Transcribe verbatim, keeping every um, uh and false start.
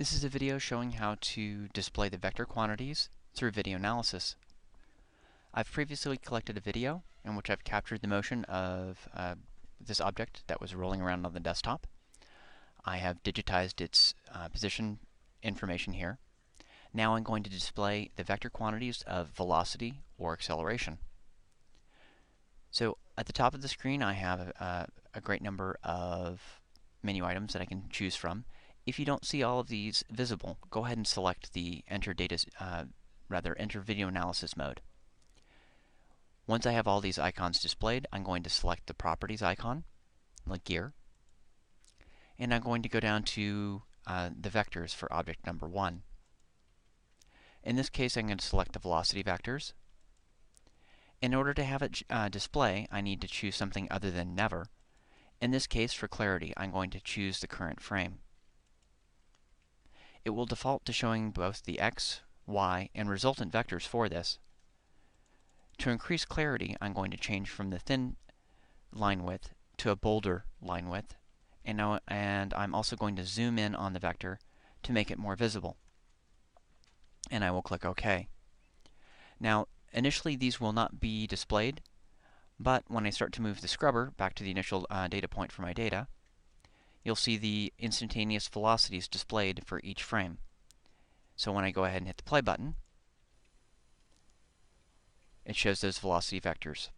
This is a video showing how to display the vector quantities through video analysis. I've previously collected a video in which I've captured the motion of uh, this object that was rolling around on the desktop. I have digitized its uh, position information here. Now I'm going to display the vector quantities of velocity or acceleration. So at the top of the screen I have a, a great number of menu items that I can choose from. If you don't see all of these visible, go ahead and select the Enter Data, uh, rather Enter Video Analysis mode. Once I have all these icons displayed, I'm going to select the Properties icon, like gear, and I'm going to go down to uh, the vectors for object number one. In this case, I'm going to select the velocity vectors. In order to have it uh, display, I need to choose something other than never. In this case, for clarity, I'm going to choose the current frame. It will default to showing both the x, y, and resultant vectors for this. To increase clarity, I'm going to change from the thin line width to a bolder line width, and, now, and I'm also going to zoom in on the vector to make it more visible. And I will click OK. Now, initially these will not be displayed, but when I start to move the scrubber back to the initial uh, data point for my data, you'll see the instantaneous velocities displayed for each frame. So when I go ahead and hit the play button, it shows those velocity vectors.